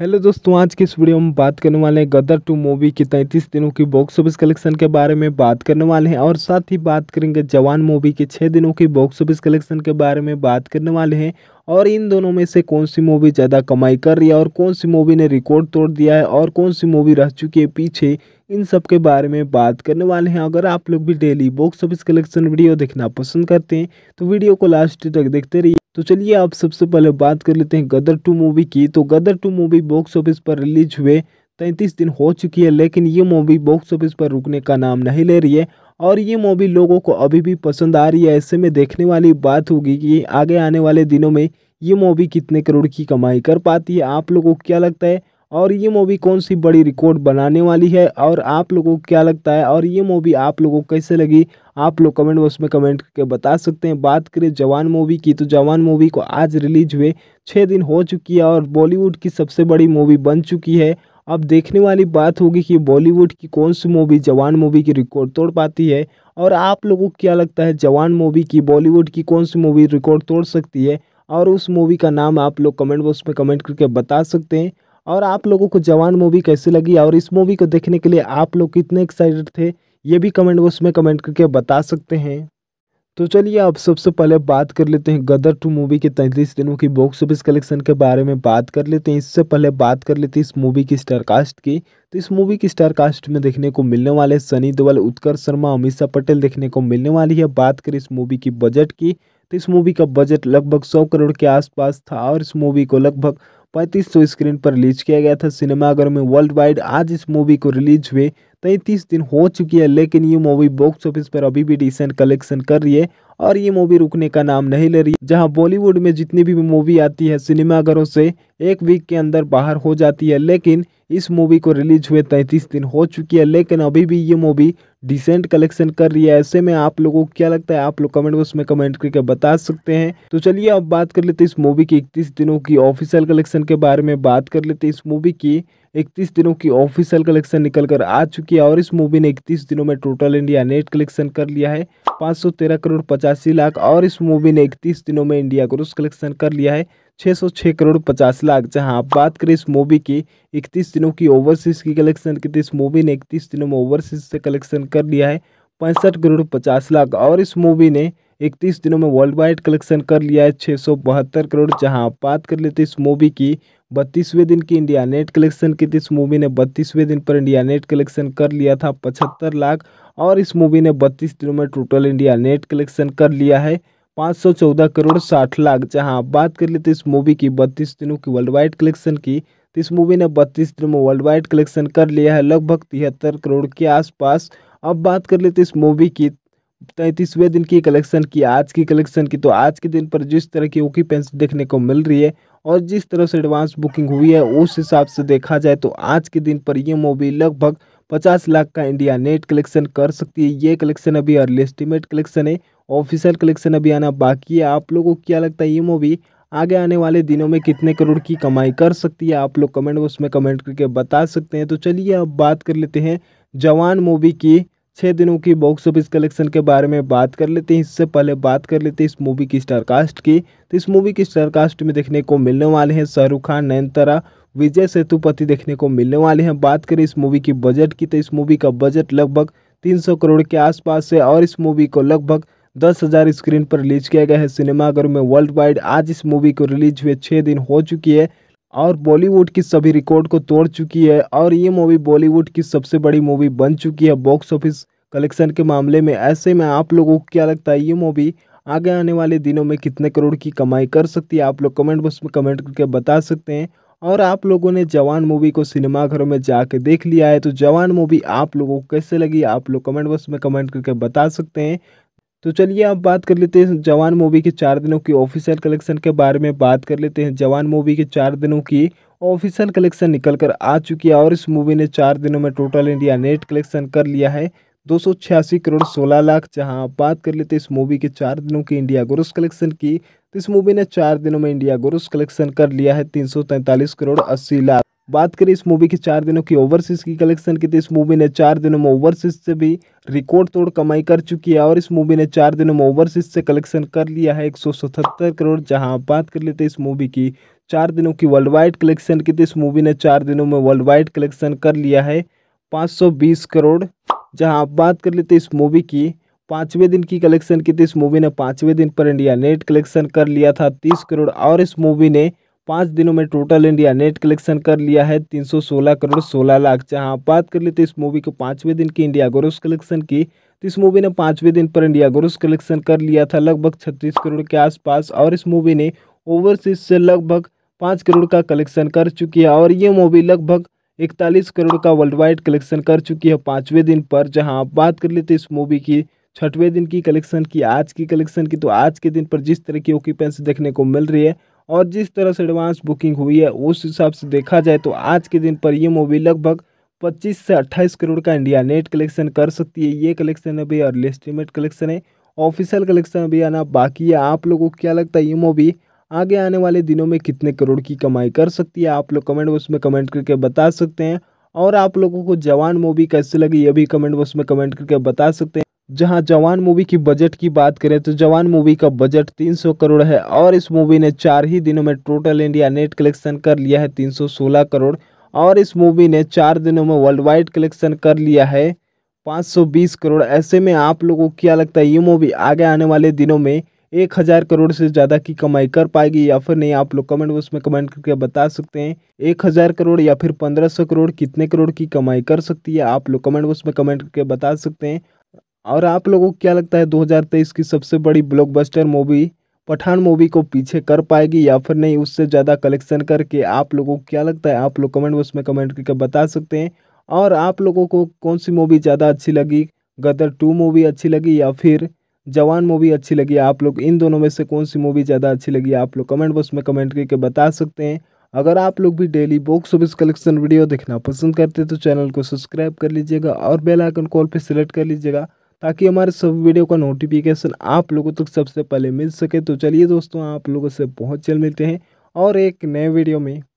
Hello दोस्तों, आज के इस वीडियो में बात करने वाले हैं गदर 2 मूवी के 33 दिनों की बॉक्स ऑफिस कलेक्शन के बारे में बात करने वाले हैं और साथ ही बात करेंगे जवान मूवी के 6 दिनों की बॉक्स ऑफिस कलेक्शन के बारे में बात करने वाले हैं और इन दोनों में से कौन सी मूवी ज़्यादा कमाई कर रही है और कौन सी मूवी ने रिकॉर्ड तोड़ दिया है और कौन सी मूवी रह चुकी है पीछे, इन सब के बारे में बात करने वाले हैं। अगर आप लोग भी daily box office collection video देखना पसंद करते हैं तो वीडियो को लास्ट तक देखते रहिए। तो चलिए आप सबसे पहले बात कर लेते हैं गदर 2 मूवी की। तो गदर 2 मूवी बॉक्स ऑफिस पर रिलीज हुए 33 दिन हो चुकी है, लेकिन ये मूवी बॉक्स ऑफिस पर रुकने का नाम नहीं ले रही है और ये मूवी लोगों को अभी भी पसंद आ रही है। ऐसे में देखने वाली बात होगी कि आगे आने वाले दिनों में ये मूवी कितने करोड़ की कमाई कर पाती है। आप लोगों को क्या लगता है और ये मूवी कौन सी बड़ी रिकॉर्ड बनाने वाली है और आप लोगों को क्या लगता है और ये मूवी आप लोगों को कैसे लगी, आप लोग कमेंट बॉक्स में कमेंट करके बता सकते हैं। बात करें जवान मूवी की तो जवान मूवी को आज रिलीज हुए 6 दिन हो चुकी है और बॉलीवुड की सबसे बड़ी मूवी बन चुकी है। अब देखने वाली बात होगी कि बॉलीवुड की कौन सी मूवी जवान मूवी की रिकॉर्ड तोड़ पाती है और आप लोगों को क्या लगता है जवान मूवी की बॉलीवुड की कौन सी मूवी रिकॉर्ड तोड़ सकती है और उस मूवी का नाम आप लोग कमेंट बॉक्स में कमेंट करके बता सकते हैं। और आप लोगों को जवान मूवी कैसी लगी और इस मूवी को देखने के लिए आप लोग कितने एक्साइटेड थे, ये भी कमेंट बॉक्स में कमेंट करके बता सकते हैं। तो चलिए अब सबसे पहले बात कर लेते हैं गदर 2 मूवी के 33 दिनों की बॉक्स ऑफिस कलेक्शन के बारे में बात कर लेते हैं। इससे पहले बात कर लेते हैं इस मूवी की स्टारकास्ट की। तो इस मूवी की स्टारकास्ट में देखने को मिलने वाले सनी देओल, उत्कर्ष शर्मा, अमीषा पटेल देखने को मिलने वाली है। बात करें इस मूवी की बजट की तो इस मूवी का बजट लगभग 100 करोड़ के आसपास था और इस मूवी को लगभग 3500 स्क्रीन पर रिलीज किया गया था सिनेमाघर में वर्ल्ड वाइड। आज इस मूवी को रिलीज हुए 33 दिन हो चुकी है, लेकिन ये मूवी बॉक्स ऑफिस पर अभी भी डिसेंट कलेक्शन कर रही है और ये मूवी रुकने का नाम नहीं ले रही। जहां बॉलीवुड में जितनी भी मूवी आती है सिनेमाघरों से एक वीक के अंदर बाहर हो जाती है, लेकिन इस मूवी को रिलीज हुए 33 दिन हो चुकी है, लेकिन अभी भी ये मूवी डिसेंट कलेक्शन कर रही है। ऐसे में आप लोगों को क्या लगता है आप लोग कमेंट बॉक्स में कमेंट करके बता सकते हैं। तो चलिए अब बात कर लेते हैं इस मूवी की 31 दिनों की ऑफिशियल कलेक्शन के बारे में। बात कर लेते हैं इस मूवी की 31 दिनों की ऑफिशियल कलेक्शन निकल कर आ चुकी है और इस मूवी ने 31 दिनों में टोटल इंडिया नेट कलेक्शन कर लिया है 513 करोड़ 85 लाख और इस मूवी ने 31 दिनों में इंडिया ग्रॉस कलेक्शन कर लिया है 606 करोड़ 50 लाख। जहां आप बात करें इस मूवी की 31 दिनों की ओवरसीज की कलेक्शन की तो इस मूवी ने 31 दिनों में ओवरसीज से कलेक्शन कर लिया है 65 करोड़ 50 लाख और इस मूवी ने 31 दिनों में वर्ल्ड वाइड कलेक्शन कर लिया है 672 करोड़। जहां आप बात कर लेते हैं इस मूवी की 32वें दिन की इंडिया नेट कलेक्शन की तो इस मूवी ने 32वें दिन पर इंडिया नेट कलेक्शन कर लिया था 75 लाख और इस मूवी ने 32 दिनों में टोटल इंडिया नेट कलेक्शन कर लिया है 514 करोड़ 60 लाख। जहां आप बात कर लेते हैं इस मूवी की 32 दिनों की वर्ल्ड वाइड कलेक्शन की तो इस मूवी ने 32 दिनों में वर्ल्ड वाइड कलेक्शन कर लिया है लगभग 73 करोड़ के आसपास। अब बात कर लेते हैं इस मूवी की 33वें दिन की कलेक्शन की आज की कलेक्शन की तो आज के दिन पर जिस तरह की ऑक्यूपेंसी देखने को मिल रही है और जिस तरह से एडवांस बुकिंग हुई है उस हिसाब से देखा जाए तो आज के दिन पर यह मूवी लगभग 50 लाख का इंडिया नेट कलेक्शन कर सकती है। ये कलेक्शन अभी अर्ली एस्टिमेट कलेक्शन है, ऑफिशियल कलेक्शन अभी आना बाकी है। आप लोगों को क्या लगता है ये मूवी आगे आने वाले दिनों में कितने करोड़ की कमाई कर सकती है, आप लोग कमेंट बॉक्स में कमेंट करके बता सकते हैं। तो चलिए अब बात कर लेते हैं जवान मूवी की 6 दिनों की बॉक्स ऑफिस कलेक्शन के बारे में बात कर लेते हैं। इससे पहले बात कर लेते हैं इस मूवी की स्टारकास्ट की तो इस मूवी की स्टारकास्ट में देखने को मिलने वाले हैं शाहरुख खान, नयनतारा, विजय सेतुपति देखने को मिलने वाले हैं। बात करें इस मूवी की बजट की तो इस मूवी का बजट लगभग 300 करोड़ के आसपास है और इस मूवी को लगभग 10,000 स्क्रीन पर रिलीज किया गया है सिनेमाघर में वर्ल्ड वाइड। आज इस मूवी को रिलीज हुए 6 दिन हो चुकी है और बॉलीवुड की सभी रिकॉर्ड को तोड़ चुकी है और ये मूवी बॉलीवुड की सबसे बड़ी मूवी बन चुकी है बॉक्स ऑफिस कलेक्शन के मामले में। ऐसे में आप लोगों को क्या लगता है ये मूवी आगे आने वाले दिनों में कितने करोड़ की कमाई कर सकती है, आप लोग कमेंट बॉक्स में कमेंट करके बता सकते हैं। और आप लोगों ने जवान मूवी को सिनेमाघरों में जाके देख लिया है तो जवान मूवी आप लोगों को कैसे लगी, आप लोग कमेंट बॉक्स में कमेंट करके बता सकते हैं। तो चलिए अब बात कर लेते हैं जवान मूवी के 4 दिनों की ऑफिशियल कलेक्शन के बारे में। बात कर लेते हैं जवान मूवी के 4 दिनों की ऑफिशियल कलेक्शन निकल कर आ चुकी है और इस मूवी ने 4 दिनों में टोटल इंडिया नेट कलेक्शन कर लिया है 286 करोड़ 16 लाख। जहां बात कर लेते हैं इस मूवी के 4 दिनों की इंडिया ग्रॉस कलेक्शन की तो इस मूवी ने 4 दिनों में इंडिया ग्रॉस कलेक्शन कर लिया है 343 करोड़ 80 लाख। बात करें इस मूवी के 4 दिनों की ओवरसीज की कलेक्शन की, तो इस मूवी ने 4 दिनों में ओवरसीज से भी रिकॉर्ड तोड़ कमाई कर चुकी है और इस मूवी ने 4 दिनों में ओवरसीज से कलेक्शन कर लिया है 177 करोड़। जहां बात कर लेते हैं इस मूवी की 4 दिनों की वर्ल्ड वाइड कलेक्शन की, तो इस मूवी ने 4 दिनों में वर्ल्ड वाइड कलेक्शन कर लिया है 520 करोड़। जहाँ बात कर लेते हैं इस मूवी की 5वें दिन की कलेक्शन की, तो इस मूवी ने 5वें दिन पर इंडिया नेट कलेक्शन कर लिया था 30 करोड़ और इस मूवी ने 5 दिनों में टोटल इंडिया नेट कलेक्शन कर लिया है 316 करोड़ 16 लाख। जहां बात कर लेते हैं इस मूवी को 5वें दिन की इंडिया ग्रोस कलेक्शन की, तो इस मूवी ने 5वें दिन पर इंडिया ग्रोस कलेक्शन कर लिया था लगभग 36 करोड़ के आसपास और इस मूवी ने ओवरसीज से लगभग 5 करोड़ का कलेक्शन कर चुकी है और ये मूवी लगभग 41 करोड़ का वर्ल्ड वाइड कलेक्शन कर चुकी है 5वें दिन पर। जहाँ बात कर लेते हैं इस मूवी की 6वें दिन की कलेक्शन की, आज की कलेक्शन की, तो आज के दिन पर जिस तरह की ऑक्यूपेंसी देखने को मिल रही है और जिस तरह से एडवांस बुकिंग हुई है उस हिसाब से देखा जाए तो आज के दिन पर ये मूवी लगभग 25 से 28 करोड़ का इंडिया नेट कलेक्शन कर सकती है। ये कलेक्शन अभी अर्ली एस्टिमेट कलेक्शन है, ऑफिशियल कलेक्शन अभी आना बाकी है। आप लोगों को क्या लगता है ये मूवी आगे आने वाले दिनों में कितने करोड़ की कमाई कर सकती है? आप लोग कमेंट बॉक्स में कमेंट करके बता सकते हैं और आप लोगों को जवान मूवी कैसे लगी ये भी कमेंट बॉक्स में कमेंट करके बता सकते हैं। जहां जवान मूवी की बजट की बात करें तो जवान मूवी का बजट 300 करोड़ है और इस मूवी ने 4 ही दिनों में टोटल इंडिया नेट कलेक्शन कर लिया है 316 करोड़ और इस मूवी ने 4 दिनों में वर्ल्ड वाइड कलेक्शन कर लिया है 520 करोड़। ऐसे में आप लोगों को क्या लगता है ये मूवी आगे आने वाले दिनों में 1000 करोड़ से ज़्यादा की कमाई कर पाएगी या फिर नहीं? आप लोग कमेंट बॉक्स में कमेंट करके बता सकते हैं। 1000 करोड़ या फिर 1500 करोड़ कितने करोड़ की कमाई कर सकती है? आप लोग कमेंट बॉक्स में कमेंट करके बता सकते हैं। और आप लोगों को क्या लगता है 2023 की सबसे बड़ी ब्लॉकबस्टर मूवी पठान मूवी को पीछे कर पाएगी या फिर नहीं? उससे ज़्यादा कलेक्शन करके आप लोगों को क्या लगता है? आप लोग कमेंट बॉक्स में कमेंट करके बता सकते हैं। और आप लोगों को कौन सी मूवी ज़्यादा अच्छी लगी, गदर 2 मूवी अच्छी लगी या फिर जवान मूवी अच्छी लगी? आप लोग इन दोनों में से कौन सी मूवी ज़्यादा अच्छी लगी? आप लोग कमेंट बॉक्स में कमेंट करके बता सकते हैं। अगर आप लोग भी daily box office collection video देखना पसंद करते हैं तो चैनल को सब्सक्राइब कर लीजिएगा और बेल आइकन कॉल पर सिलेक्ट कर लीजिएगा ताकि हमारे सब वीडियो का नोटिफिकेशन आप लोगों तक सबसे पहले मिल सके। तो चलिए दोस्तों, आप लोगों से बहुत जल्द मिलते हैं और एक नए वीडियो में।